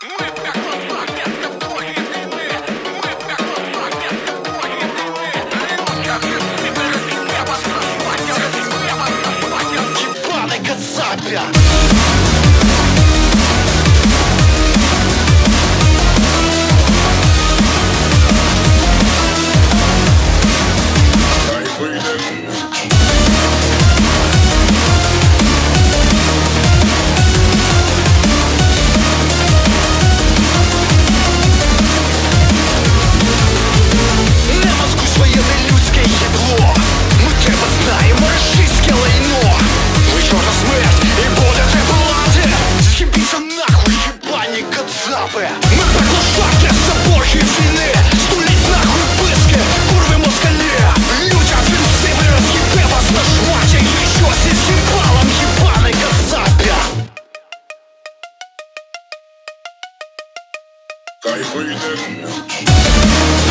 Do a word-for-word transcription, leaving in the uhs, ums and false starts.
Мы поглушаки, соборки и фины, стулить нахуй пыски, курвы москали. Людям венцы прирасхипе вас нажмать, а еще с изъебалом ебаной кацапе. Кайфы дым.